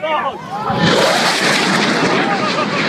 Dog!